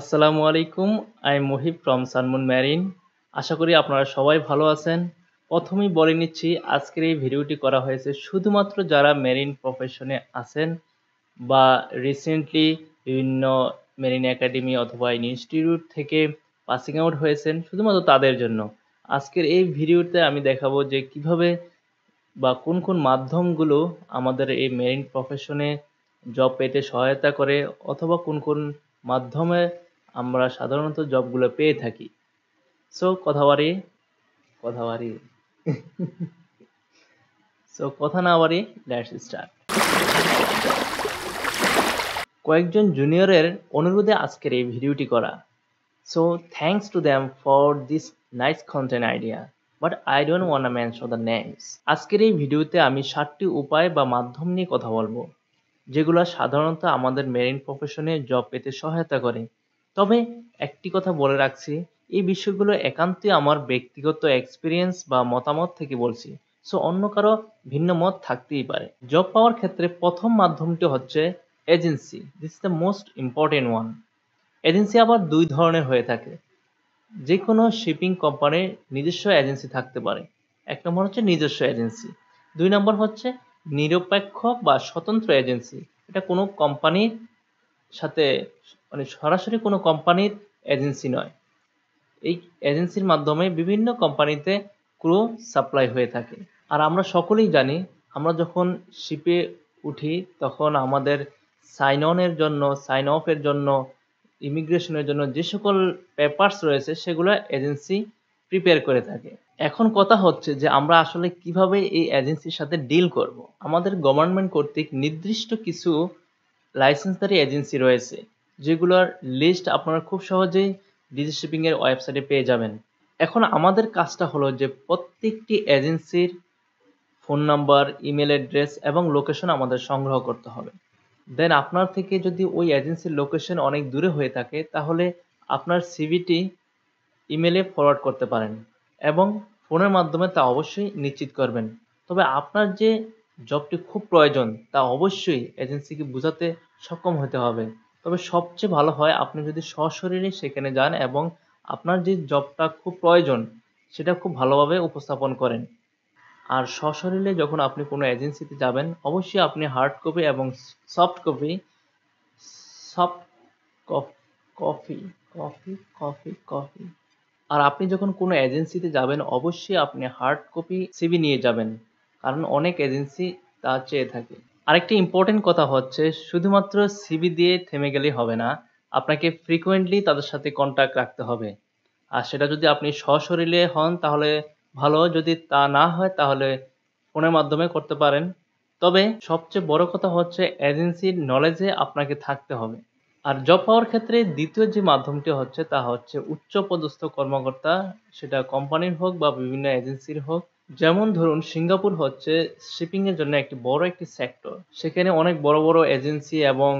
আসসালামু আলাইকুম, I am Muhib from Sunmoon Marine. আশা করি আপনারা সবাই ভালো আছেন। প্রথমেই বলে নিচ্ছি, আজকের এই ভিডিওটি করা হয়েছে শুধুমাত্র যারা মেরিন প্রফেশনে আছেন বা রিসেন্টলি বিভিন্ন মেরিন একাডেমি অথবা ইনস্টিটিউট থেকে পাসিং আউট হয়েছেন, শুধুমাত্র তাদের জন্য। আজকের এই ভিডিওতে আমি দেখাবো যে কিভাবে বা কোন কোন মাধ্যমগুলো আমাদের এই মেরিন প্রফেশনে জব পেতে সহায়তা করে, অথবা কোন কোন মাধ্যমে আমরা সাধারণত জবগুলো পেয়ে থাকি। সো কথা বাড়ি সো কথা না বাড়ি, লেটস স্টার্ট। কয়েকজন জুনিয়রের অনুরোধে আজকের এই ভিডিওটি করা। So thanks to them for this nice content idea, but I don't want to mention the names. আজকের এই ভিডিওতে আমি 7টি উপায় বা মাধ্যম নিয়ে কথা বলবো, যেগুলো সাধারণত আমাদের মেরিন প্রফেশনে জব পেতে সহায়তা করে। তবে একটি কথা বলে রাখছি, এই বিষয়গুলো একান্তই আমার ব্যক্তিগত এক্সপিরিয়েন্স বা মতামত থেকে বলছি, সো অন্য কারো ভিন্ন মত থাকতেই পারে। জব পাওয়ার ক্ষেত্রে প্রথম মাধ্যমটি হচ্ছে agency. This is the most important one. Agency আবার দুই ধরনের হয়ে থাকে। যে কোনো শিপিং কোম্পানির নিজস্ব এজেন্সি থাকতে পারে। এক নম্বর হচ্ছে নিজস্ব এজেন্সি, দুই নম্বর হচ্ছে নিরপেক্ষ বা স্বতন্ত্র এজেন্সি। এটা কোনো কোম্পানির সাথে সরাসরি কোনো কোম্পানির এজেন্সি নয়। এই এজেন্সির মাধ্যমে বিভিন্ন কোম্পানিতে ক্রু সাপ্লাই হয়ে থাকে। আর আমরা সকলেই জানি, আমরা যখন শিপে উঠি তখন আমাদের সাইন অনের জন্য, সাইন অফের জন্য, ইমিগ্রেশনের জন্য যে সকল পেপারস রয়েছে সেগুলো এজেন্সি প্রিপেয়ার করে থাকে। এখন কথা হচ্ছে যে আমরা আসলে কিভাবে এই এজেন্সির সাথে ডিল করব। আমাদের গভর্নমেন্ট কর্তৃক নির্দিষ্ট কিছু লাইসেন্সধারী এজেন্সি রয়েছে, যেগুলোর লিস্ট আপনারা খুব সহজেই ডিজি শিপিংয়ের ওয়েবসাইটে পেয়ে যাবেন। এখন আমাদের কাজটা হলো যে প্রত্যেকটি এজেন্সির ফোন নাম্বার, ইমেল অ্যাড্রেস এবং লোকেশন আমাদের সংগ্রহ করতে হবে। দেন আপনার থেকে যদি ওই এজেন্সির লোকেশন অনেক দূরে হয়ে থাকে, তাহলে আপনার সিভিটি ইমেলে ফরওয়ার্ড করতে পারেন এবং ফোনের মাধ্যমে তা অবশ্যই নিশ্চিত করবেন। তবে আপনার যে জবটি খুব প্রয়োজন তা অবশ্যই এজেন্সিকে বোঝাতে সক্ষম হতে হবে। তবে সবচেয়ে ভালো হয় আপনি যদি সশরীরে সেখানে যান এবং আপনার যে জবটা খুব প্রয়োজন সেটা খুব ভালোভাবে উপস্থাপন করেন। আর সশরীরে যখন আপনি কোনো এজেন্সিতে যাবেন, অবশ্যই আপনি হার্ড কপি এবং আপনি হার্ড কপি সিভি নিয়ে যাবেন, কারণ অনেক এজেন্সি তা চেয়ে থাকে। আরেকটি ইম্পর্টেন্ট কথা হচ্ছে, শুধুমাত্র সিভি দিয়ে থেমে গেলেই হবে না, আপনাকে ফ্রিকোয়েন্টলি তাদের সাথে কন্ট্যাক্ট রাখতে হবে। আর সেটা যদি আপনি সশরীরে হন তাহলে ভালো, যদি তা না হয় তাহলে ফোনের মাধ্যমে করতে পারেন। তবে সবচেয়ে বড় কথা হচ্ছে এজেন্সির নলেজে আপনাকে থাকতে হবে। আর জব পাওয়ার ক্ষেত্রে দ্বিতীয় যে মাধ্যমটি হচ্ছে তা হচ্ছে উচ্চপদস্থ কর্মকর্তা, সেটা কোম্পানির হোক বা বিভিন্ন এজেন্সির হোক। যেমন ধরুন সিঙ্গাপুর হচ্ছে শিপিংয়ের জন্য বড় একটি সেক্টর, সেখানে অনেক বড় বড় এজেন্সি এবং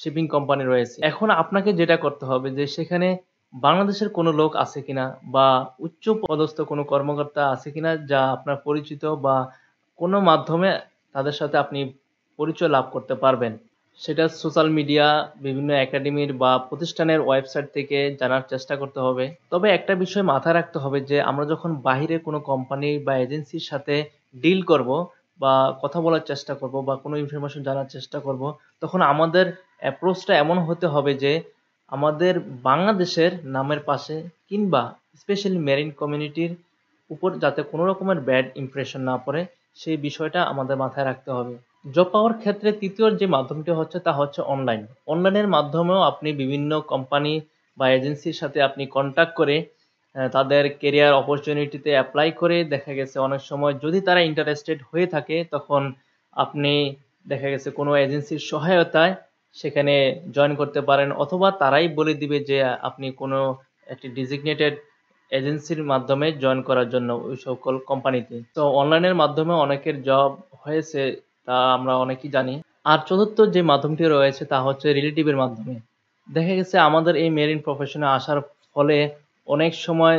শিপিং কোম্পানি রয়েছে। এখন আপনাকে যেটা করতে হবে যে সেখানে বাংলাদেশের কোনো লোক আছে কিনা বা উচ্চ পদস্থ কোনো কর্মকর্তা আছে কিনা যা আপনার পরিচিত, বা কোনো মাধ্যমে তাদের সাথে আপনি পরিচয় লাভ করতে পারবেন। সেটা সোশ্যাল মিডিয়া, বিভিন্ন একাডেমির বা প্রতিষ্ঠানের ওয়েবসাইট থেকে জানার চেষ্টা করতে হবে। তবে একটা বিষয় মাথায় রাখতে হবে যে আমরা যখন বাইরে কোনো কোম্পানি বা এজেন্সির সাথে ডিল করব বা কথা বলার চেষ্টা করব বা কোনো ইনফরমেশন জানার চেষ্টা করব, তখন আমাদের অ্যাপ্রোচটা এমন হতে হবে যে আমাদের বাংলাদেশের নামের পাশে কিংবা স্পেশালি মেরিন কমিউনিটির উপর যাতে কোনো রকমের ব্যাড ইমপ্রেশন না পড়ে, সেই বিষয়টা আমাদের মাথায় রাখতে হবে। জব পাওয়ার ক্ষেত্রে তৃতীয় যে মাধ্যমটি হচ্ছে তা হচ্ছে অনলাইন। অনলাইনের মাধ্যমেও আপনি বিভিন্ন কোম্পানি বা এজেন্সির সাথে আপনি কন্ট্যাক্ট করে তাদের কেরিয়ার অপরচুনিটিতে অ্যাপ্লাই করে, দেখা গেছে অনেক সময় যদি তারা ইন্টারেস্টেড হয়ে থাকে তখন আপনি দেখা গেছে কোনো এজেন্সির সহায়তায় সেখানে জয়েন করতে পারেন, অথবা তারাই বলে দিবে যে আপনি কোনো একটি ডিজিগনেটেড এজেন্সির মাধ্যমে জয়েন করার জন্য ওই সকল কোম্পানিতে। তো অনলাইনের মাধ্যমে অনেকের জব হয়েছে, তা আমরা অনেকেই জানি। আর চতুর্থ যে মাধ্যমটি রয়েছে তা হচ্ছে রিলেটিভের মাধ্যমে। দেখা গেছে আমাদের এই মেরিন প্রফেশনে আসার ফলে অনেক সময়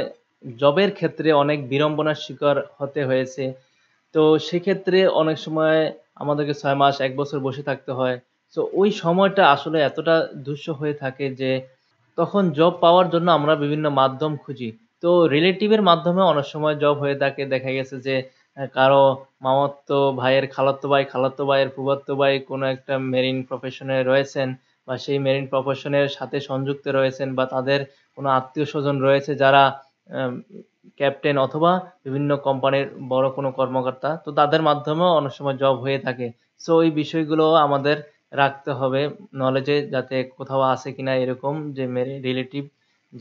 জবের ক্ষেত্রে অনেক বিড়ম্বনার শিকার হতে হয়েছে। তো সেক্ষেত্রে অনেক সময় আমাদেরকে 6 মাস 1 বছর বসে থাকতে হয়। তো ওই সময়টা আসলে এতটা দুঃসহ হয়ে থাকে যে তখন জব পাওয়ার জন্য আমরা বিভিন্ন মাধ্যম খুঁজি। তো রিলেটিভের মাধ্যমে অনেক সময় জব হয়ে থাকে। দেখা গেছে যে কারো মামাতো ভাইয়ের খালাতো ভাইয়ের ফুফাতো ভাই কোনো একটা মেরিন প্রফেশনে রয়েছেন বা সেই মেরিন প্রফেশনের সাথে সংযুক্ত রয়েছেন বা তাদের কোনো আত্মীয় স্বজন রয়েছে যারা ক্যাপ্টেন অথবা বিভিন্ন কোম্পানির বড় কোনো কর্মকর্তা, তো তাদের মাধ্যমেও অনেক সময় জব হয়ে থাকে। সো এই বিষয়গুলো আমাদের রাখতে হবে নলেজে, যাতে কোথাও আছে কিনা এরকম যে রিলেটিভ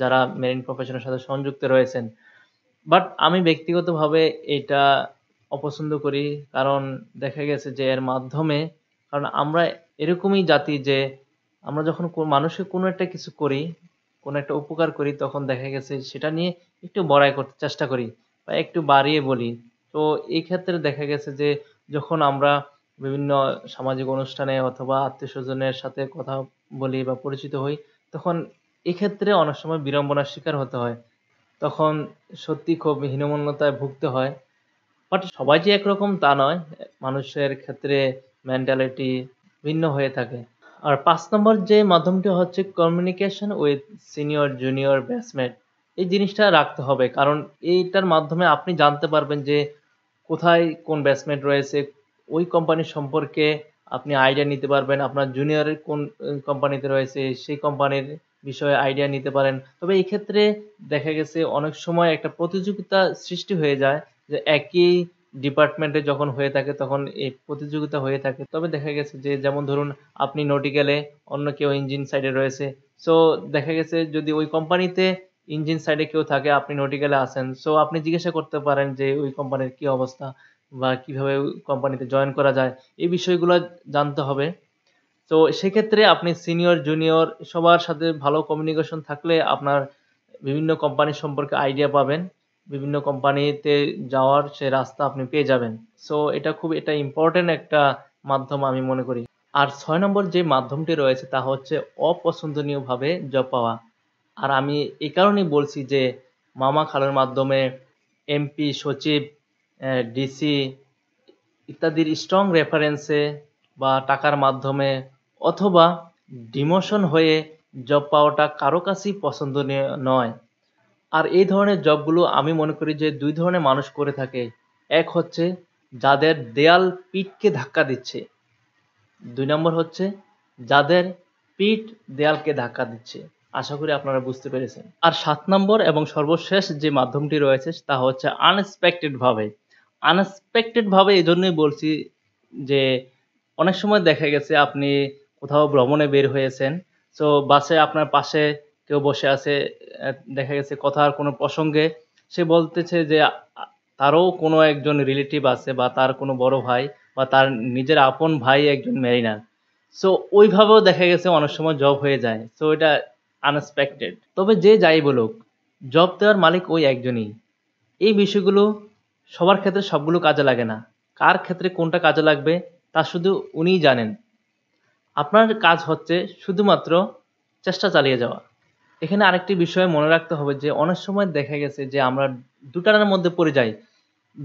যারা মেরিন প্রফেশনের সাথে সংযুক্ত রয়েছেন। বাট আমি ব্যক্তিগতভাবে এটা অপছন্দ করি, কারণ দেখা গেছে যে এর মাধ্যমে, কারণ আমরা এরকমই জাতি যে আমরা যখন মানুষকে কোনো একটা কিছু করি, কোনো একটা উপকার করি, তখন দেখা গেছে সেটা নিয়ে একটু বড়াই করতে চেষ্টা করি বা একটু বাড়িয়ে বলি। তো এই ক্ষেত্রে দেখা গেছে যে যখন আমরা বিভিন্ন সামাজিক অনুষ্ঠানে অথবা আত্মীয় স্বজনের সাথে কথা বলি বা পরিচিত হই, তখন এক্ষেত্রে অনেক সময় বিড়ম্বনার শিকার হতে হয়, তখন সত্যি খুব হীনমন্যতায় ভুগতে হয়। বাট সবাই যে একরকম তা নয়, মানুষের ক্ষেত্রে মেন্টালিটি ভিন্ন হয়ে থাকে। আর 5 নম্বর যে মাধ্যমটি হচ্ছে communication with senior junior batchmate, এই জিনিসটা রাখতে হবে, কারণ এইটার মাধ্যমে আপনি জানতে পারবেন যে কোথায় কোন ব্যাচমেট রয়েছে, ওই কোম্পানি সম্পর্কে আপনি আইডিয়া নিতে পারবেন, আপনার জুনিয়রের কোন কোম্পানিতে রয়েছে সেই কোম্পানির বিষয়ে আইডিয়া নিতে পারেন। তবে এই ক্ষেত্রে দেখা গেছে অনেক সময় একটা প্রতিযোগিতা সৃষ্টি হয়ে যায়, যে একই ডিপার্টমেন্টে যখন হয়ে থাকে তখন এই প্রতিযোগিতা হয়ে থাকে। তবে দেখা গেছে যে যেমন ধরুন আপনি নটিক্যালে, অন্য কেউ ইঞ্জিন সাইডে রয়েছে, সো দেখা গেছে যদি ওই কোম্পানিতে ইঞ্জিন সাইডে কেউ থাকে, আপনি নটিক্যালে আছেন, সো আপনি জিজ্ঞাসা করতে পারেন যে ওই কোম্পানির কি অবস্থা বা কিভাবে কোম্পানিতে জয়েন করা যায়, এই বিষয়গুলো জানতে হবে। তো সেক্ষেত্রে আপনি সিনিয়র জুনিয়র সবার সাথে ভালো কমিউনিকেশন থাকলে আপনার বিভিন্ন কোম্পানি সম্পর্কে আইডিয়া পাবেন, বিভিন্ন কোম্পানিতে যাওয়ার সে রাস্তা আপনি পেয়ে যাবেন। সো এটা খুব ইম্পর্টেন্ট একটা মাধ্যম আমি মনে করি। আর 6 নম্বর যে মাধ্যমটি রয়েছে তা হচ্ছে অপছন্দনীয়ভাবে জব পাওয়া। আর আমি এ কারণেই বলছি যে মামা খালার মাধ্যমে এমপি, সচিব, ডিসি ইত্যাদির স্ট্রং রেফারেন্সে বা টাকার মাধ্যমে অথবা ডিমোশন হয়ে জব পাওয়াটা কারো কাছেই পছন্দনীয় নয়। আর এই ধরনের জবগুলো আমি মনে করি যে 2 ধরনের মানুষ করে থাকে। এক হচ্ছে যাদের দেয়াল পিঠকে ধাক্কা দিচ্ছে, 2 নম্বর হচ্ছে যাদের পিঠ দেয়ালকে ধাক্কা দিচ্ছে। আশা করি আপনারা বুঝতে পেরেছেন। আর 7 নম্বর এবং সর্বশেষ যে মাধ্যমটি রয়েছে তা হচ্ছে আনএক্সপেক্টেডভাবে। আনএক্সপেক্টেডভাবে এই জন্যই বলছি যে অনেক সময় দেখা গেছে আপনি কোথাও ভ্রমণে বের হয়েছেন, সো বাসে আপনার পাশে কেউ বসে আছে, দেখা গেছে কথার কোনো প্রসঙ্গে সে বলতেছে যে তারও কোনো একজন রিলেটিভ আছে বা তার কোনো বড় ভাই বা তার নিজের আপন ভাই একজন মেরিনার, সো ওইভাবেও দেখা গেছে অনেক সময় জব হয়ে যায়। সো এটা আনএক্সপেক্টেড। তবে যে যাই বলুক, জব দেওয়ার মালিক ওই একজনই। এই বিষয়গুলো সবার ক্ষেত্রে সবগুলো কাজে লাগে না, কার ক্ষেত্রে কোনটা কাজে লাগবে তা শুধু উনিই জানেন। আপনার কাজ হচ্ছে শুধুমাত্র চেষ্টা চালিয়ে যাওয়া। এখানে আরেকটি বিষয় মনে রাখতে হবে যে অনেক সময় দেখা গেছে যে আমরা দুটার মধ্যে পড়ে যাই,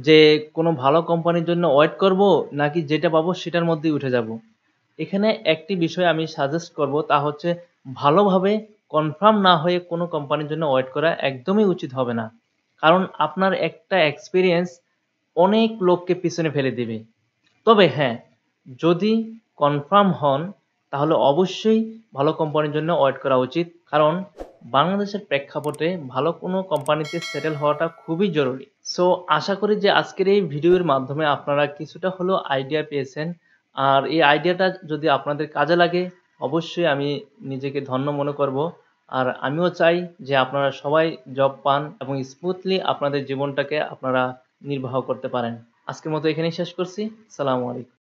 যে কোনো ভালো কোম্পানির জন্য ওয়েট করব নাকি যেটা পাবো সেটার মধ্যেই উঠে যাব। এখানে একটি বিষয় আমি সাজেস্ট করব, তা হচ্ছে ভালোভাবে কনফার্ম না হয়ে কোনো কোম্পানির জন্য ওয়েট করা একদমই উচিত হবে না, কারণ আপনার একটা এক্সপিরিয়েন্স অনেক লোককে পিছনে ফেলে দেবে। তবে হ্যাঁ, যদি কনফার্ম হন তাহলে অবশ্যই ভালো কোম্পানির জন্য ওয়েট করা উচিত, কারণ বাংলাদেশের প্রেক্ষাপটে ভালো কোনো কোম্পানিতে সেটেল হওয়াটা খুবই জরুরি। সো আশা করি যে আজকের এই ভিডিওর মাধ্যমে আপনারা কিছুটা হলেও আইডিয়া পেয়েছেন, আর এই আইডিয়াটা যদি আপনাদের কাজে লাগে অবশ্যই আমি নিজেকে ধন্য মনে করব। আর আমিও চাই যে আপনারা সবাই জব পান এবং স্মুথলি আপনাদের জীবনটাকে আপনারা নির্বাহ করতে পারেন। আজকের মতো এখানেই শেষ করছি। আসসালামু আলাইকুম।